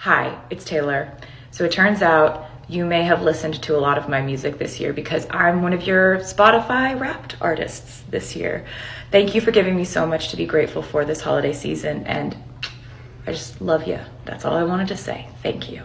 Hi, it's Taylor. So it turns out you may have listened to a lot of my music this year because I'm one of your Spotify Wrapped artists this year. Thank you for giving me so much to be grateful for this holiday season, and I just love you. That's all I wanted to say. Thank you.